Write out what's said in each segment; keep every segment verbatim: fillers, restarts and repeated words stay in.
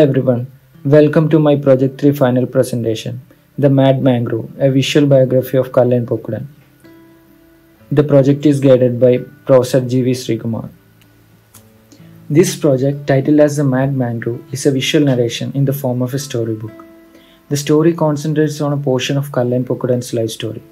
Hi everyone, welcome to my Project three final presentation, The Mad Mangrove, a visual biography of Kallen Pokkudan. The project is guided by Professor J. V. Sri Kumar. This project, titled as The Mad Mangrove, is a visual narration in the form of a storybook. The story concentrates on a portion of Kallen Pokkudan's life story.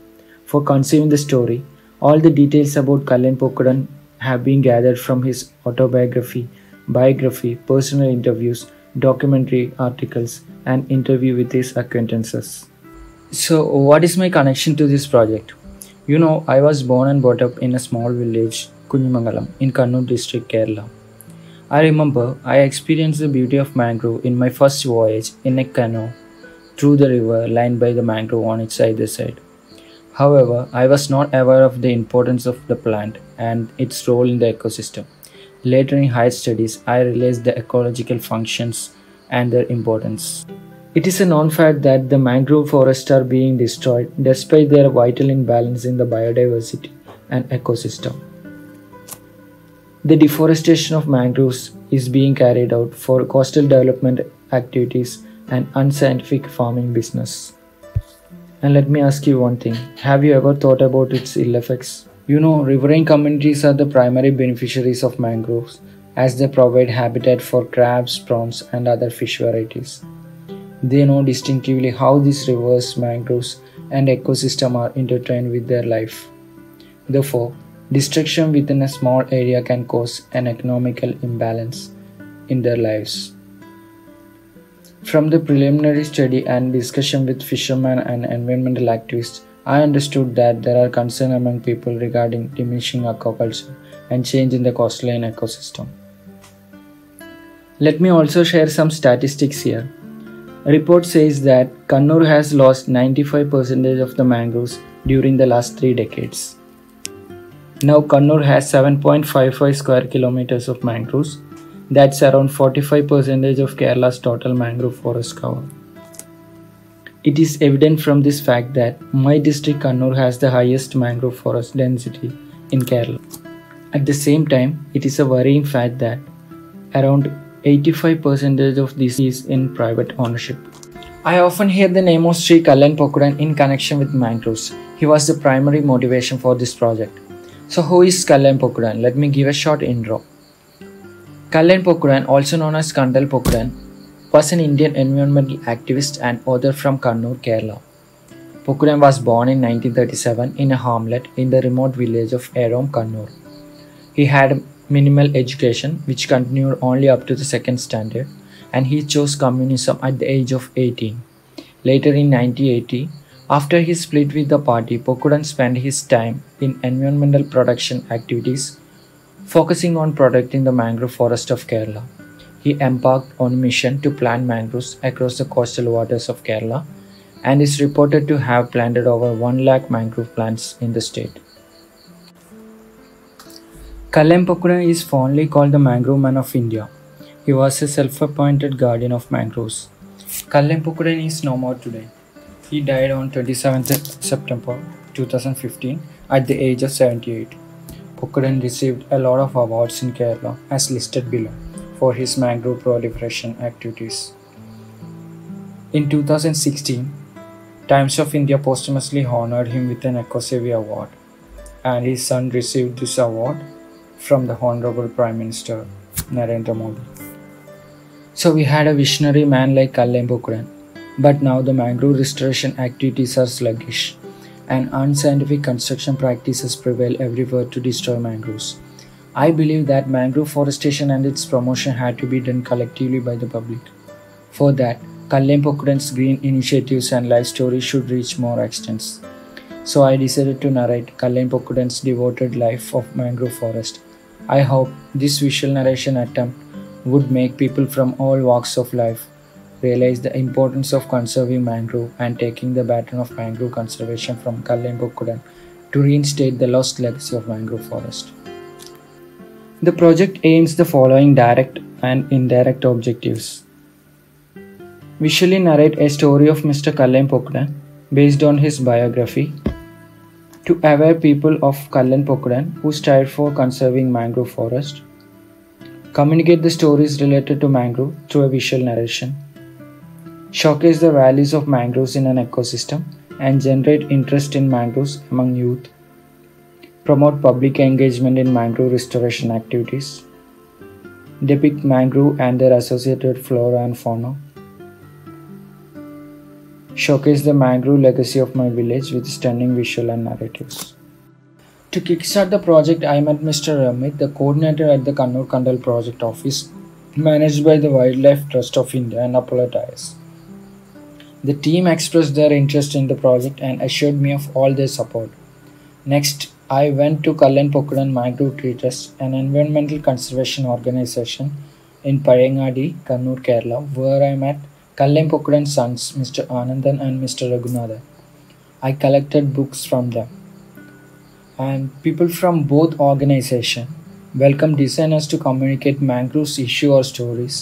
For conceiving the story, all the details about Kallen Pokkudan have been gathered from his autobiography, biography, personal interviews, documentary articles and interview with his acquaintances. So what is my connection to this project? You know, I was born and brought up in a small village, Kunimangalam, in Kannur district, Kerala. I remember I experienced the beauty of mangrove in my first voyage in a canoe through the river lined by the mangrove on its either side. However, I was not aware of the importance of the plant and its role in the ecosystem. Later in higher studies, I realized the ecological functions and their importance. It is a known fact that the mangrove forests are being destroyed despite their vital imbalance in the biodiversity and ecosystem. The deforestation of mangroves is being carried out for coastal development activities and unscientific farming business. And let me ask you one thing, have you ever thought about its ill effects? You know, riverine communities are the primary beneficiaries of mangroves as they provide habitat for crabs, prawns and other fish varieties. They know distinctively how these rivers, mangroves and ecosystem are intertwined with their life. Therefore, destruction within a small area can cause an economical imbalance in their lives. From the preliminary study and discussion with fishermen and environmental activists, I understood that there are concerns among people regarding diminishing aquaculture and change in the coastline ecosystem. Let me also share some statistics here. A report says that Kannur has lost ninety-five percent of the mangroves during the last three decades. Now Kannur has seven point five five square kilometers of mangroves. That's around forty-five percent of Kerala's total mangrove forest cover. It is evident from this fact that my district Kannur has the highest mangrove forest density in Kerala. At the same time, it is a worrying fact that around eighty-five percent of this is in private ownership. I often hear the name of Sri Kallen Pokkudan in connection with mangroves. He was the primary motivation for this project. So who is Kallen Pokkudan? Let me give a short intro. Kallen Pokkudan, also known as Kandal Pokkudan, was an Indian environmental activist and author from Kannur, Kerala. Pokkudan was born in nineteen thirty-seven in a hamlet in the remote village of Arom Kannur. He had minimal education which continued only up to the second standard and he chose communism at the age of eighteen. Later in nineteen eighty, after he split with the party, Pokkudan spent his time in environmental protection activities focusing on protecting the mangrove forest of Kerala. He embarked on a mission to plant mangroves across the coastal waters of Kerala and is reported to have planted over one lakh mangrove plants in the state. Kallen Pokkudan is fondly called the Mangrove Man of India. He was a self-appointed guardian of mangroves. Kallen Pokkudan is no more today. He died on twenty-seventh September two thousand fifteen at the age of seventy-eight. Pokkudan received a lot of awards in Kerala as listed below for his mangrove proliferation activities. In two thousand sixteen, Times of India posthumously honored him with an Ecosavi Award and his son received this award from the Honorable Prime Minister Narendra Modi. So we had a visionary man like Kallen Pokkudan, but now the mangrove restoration activities are sluggish and unscientific construction practices prevail everywhere to destroy mangroves. I believe that mangrove forestation and its promotion had to be done collectively by the public. For that, Kallen Pokkudan's green initiatives and life story should reach more extents. So I decided to narrate Kallen Pokkudan's devoted life of mangrove forest. I hope this visual narration attempt would make people from all walks of life realize the importance of conserving mangrove and taking the baton of mangrove conservation from Kallen Pokkudan to reinstate the lost legacy of mangrove forest. The project aims the following direct and indirect objectives. Visually narrate a story of Mister Kallen Pokkudan based on his biography. To aware people of Kallen Pokkudan who strived for conserving mangrove forest. Communicate the stories related to mangrove through a visual narration. Showcase the values of mangroves in an ecosystem and generate interest in mangroves among youth. Promote public engagement in mangrove restoration activities. Depict mangrove and their associated flora and fauna. Showcase the mangrove legacy of my village with stunning visual and narratives. To kickstart the project, I met Mister Ramit, the coordinator at the Kannur Kandal project office, managed by the Wildlife Trust of India and Apollo Tyres. The team expressed their interest in the project and assured me of all their support. Next, I went to Kallen Pokkudan Mangrove Tree Trust, an environmental conservation organization in Paiyangadi, Kannur, Kerala, where I met Kallen Pokkudan's sons, Mister Anandan and Mister Raghunada. I collected books from them. And people from both organizations welcome designers to communicate mangroves issue or stories,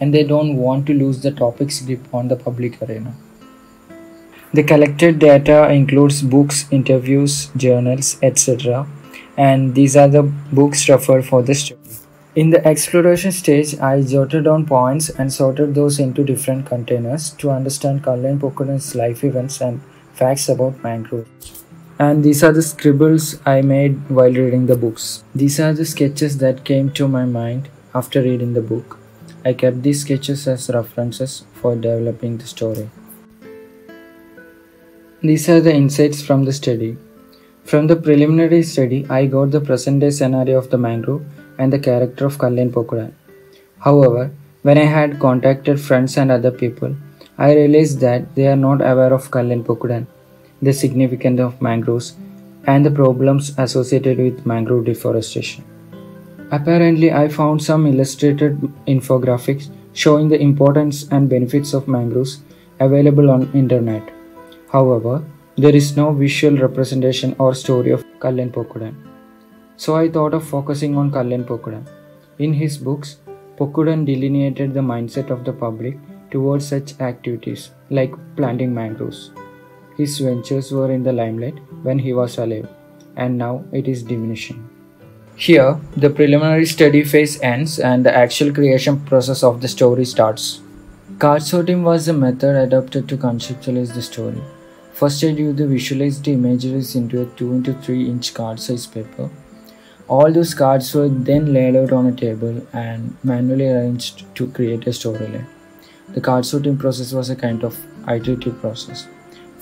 and they don't want to lose the topic's grip on the public arena. The collected data includes books, interviews, journals, et cetera, and these are the books referred for the story. In the exploration stage, I jotted down points and sorted those into different containers to understand Kallen Pokkudan's life events and facts about mangroves. And these are the scribbles I made while reading the books. These are the sketches that came to my mind after reading the book. I kept these sketches as references for developing the story. These are the insights from the study. From the preliminary study, I got the present-day scenario of the mangrove and the character of Kallen Pokkudan. However, when I had contacted friends and other people, I realized that they are not aware of Kallen Pokkudan, the significance of mangroves, and the problems associated with mangrove deforestation. Apparently, I found some illustrated infographics showing the importance and benefits of mangroves available on internet. However, there is no visual representation or story of Kallen Pokkudan. So I thought of focusing on Kallen Pokkudan. In his books, Pokkudan delineated the mindset of the public towards such activities like planting mangroves. His ventures were in the limelight when he was alive, and now it is diminishing. Here, the preliminary study phase ends and the actual creation process of the story starts. Card sorting was the method adopted to conceptualize the story. First, I drew the visualized images into a two by three inch card size paper. All those cards were then laid out on a table and manually arranged to create a storyline. The card sorting process was a kind of iterative process.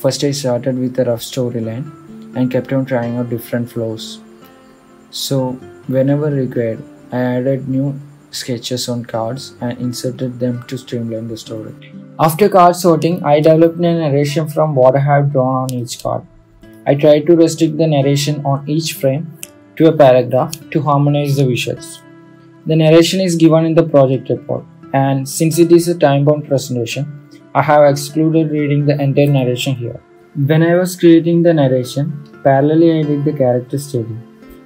First, I started with a rough storyline and kept on trying out different flows. So, whenever required, I added new sketches on cards and inserted them to streamline the story. After card sorting, I developed a narration from what I had drawn on each card. I tried to restrict the narration on each frame to a paragraph to harmonize the visuals. The narration is given in the project report, and since it is a time-bound presentation, I have excluded reading the entire narration here. When I was creating the narration, parallelly I did the character study.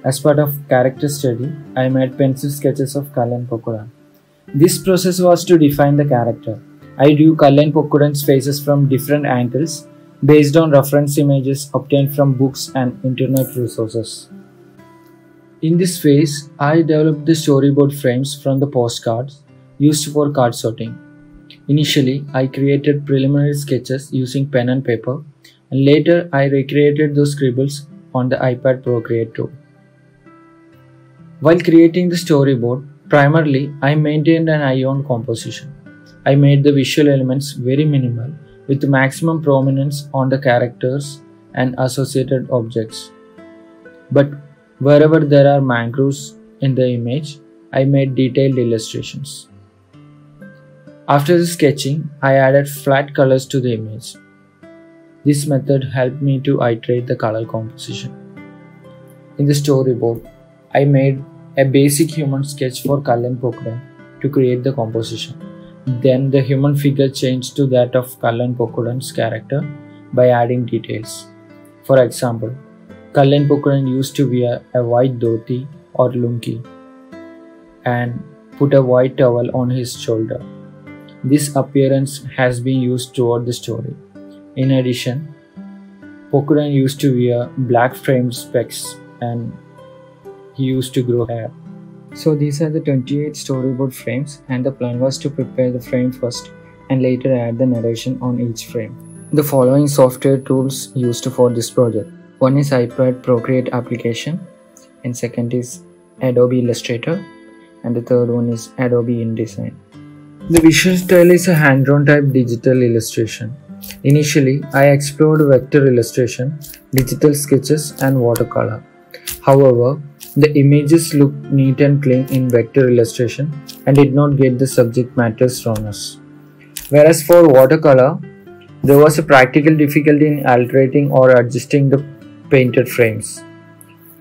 As part of character study, I made pencil sketches of Kallen Pokkudan. This process was to define the character. I drew Kallen Pokkudan's faces from different angles based on reference images obtained from books and internet resources. In this phase, I developed the storyboard frames from the postcards used for card sorting. Initially, I created preliminary sketches using pen and paper, and later I recreated those scribbles on the iPad Procreate tool. While creating the storyboard, primarily I maintained an eye on composition. I made the visual elements very minimal with maximum prominence on the characters and associated objects. But wherever there are mangroves in the image, I made detailed illustrations. After the sketching, I added flat colors to the image. This method helped me to iterate the color composition. In the storyboard, I made a basic human sketch for Kallen Pokkudan to create the composition. Then the human figure changed to that of Kallen Pokkudan's character by adding details. For example, Kallen Pokkudan used to wear a white dhoti or lungi and put a white towel on his shoulder. This appearance has been used throughout the story. In addition, Pokkudan used to wear black framed specs and he used to grow hair. So these are the twenty-eight storyboard frames, and the plan was to prepare the frame first and later add the narration on each frame. The following software tools used for this project. One is iPad Procreate application, and second is Adobe Illustrator, and the third one is Adobe InDesign. The visual style is a hand-drawn type digital illustration. Initially, I explored vector illustration, digital sketches and watercolor. However, the images looked neat and clean in vector illustration and did not get the subject matter rawness. Whereas for watercolor, there was a practical difficulty in altering or adjusting the painted frames.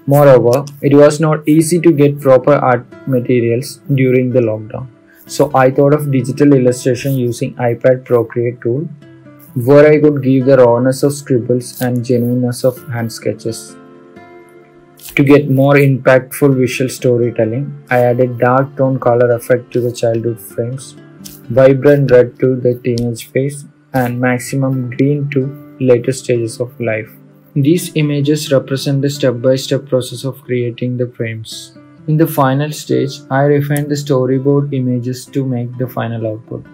Moreover, it was not easy to get proper art materials during the lockdown. So I thought of digital illustration using iPad Procreate tool, where I could give the rawness of scribbles and genuineness of hand sketches. To get more impactful visual storytelling, I added dark tone color effect to the childhood frames, vibrant red to the teenage phase, and maximum green to later stages of life. These images represent the step-by-step process of creating the frames. In the final stage, I refined the storyboard images to make the final output.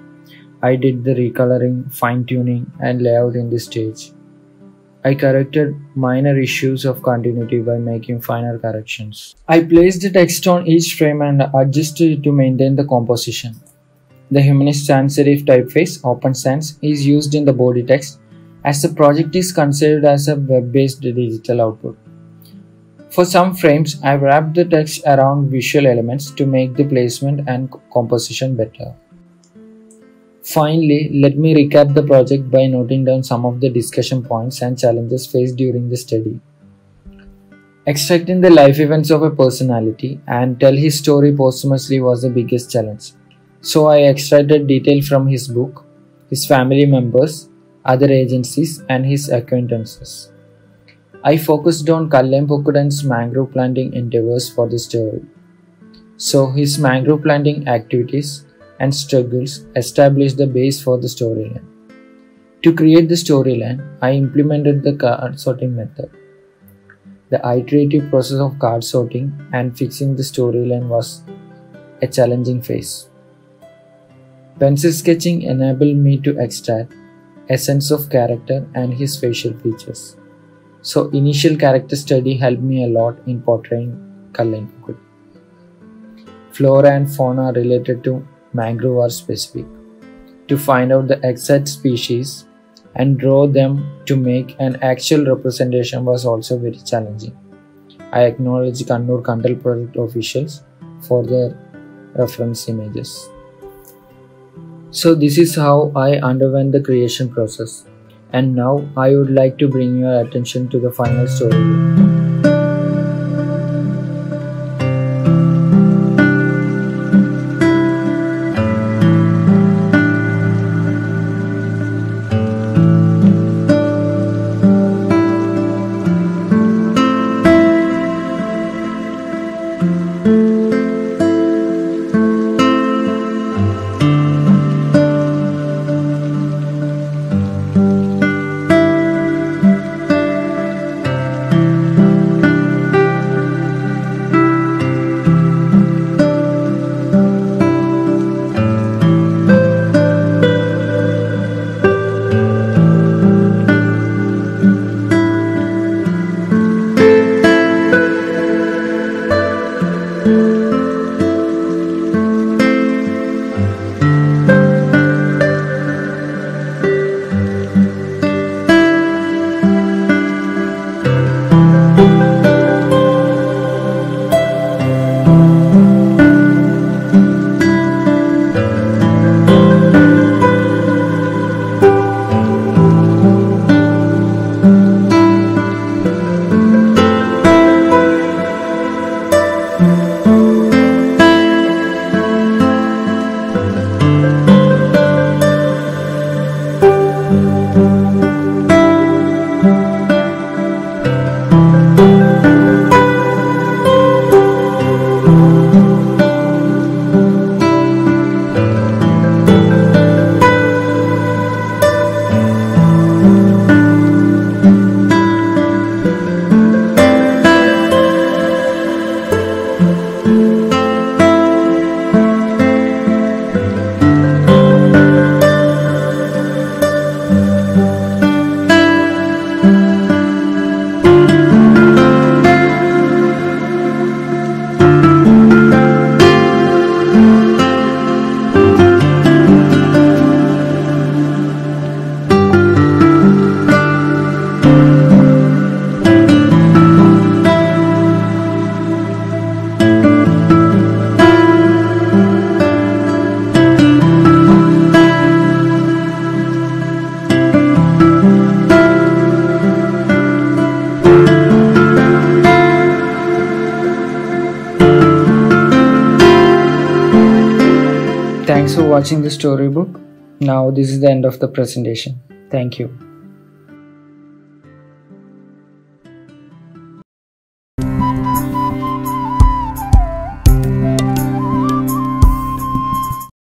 I did the recoloring, fine-tuning, and layout in this stage. I corrected minor issues of continuity by making finer corrections. I placed the text on each frame and adjusted it to maintain the composition. The humanist sans-serif typeface, Open Sans, is used in the body text, as the project is considered as a web-based digital output. For some frames, I wrapped the text around visual elements to make the placement and composition better. Finally, let me recap the project by noting down some of the discussion points and challenges faced during the study. Extracting the life events of a personality and tell his story posthumously was the biggest challenge. So I extracted detail from his book, his family members, other agencies and his acquaintances. I focused on Kallen Pokkudan's mangrove planting endeavors for the story. So his mangrove planting activities and struggles established the base for the storyline. To create the storyline, I implemented the card sorting method. The iterative process of card sorting and fixing the storyline was a challenging phase. Pencil sketching enabled me to extract essence of character and his facial features. So initial character study helped me a lot in portraying Kallen Pokkudan. Flora and fauna related to mangrove are specific. To find out the exact species and draw them to make an actual representation was also very challenging. I acknowledge Kannur Kandal project officials for their reference images. So this is how I underwent the creation process, and now I would like to bring your attention to the final story. Thanks for watching the storybook. Now this is the end of the presentation. Thank you.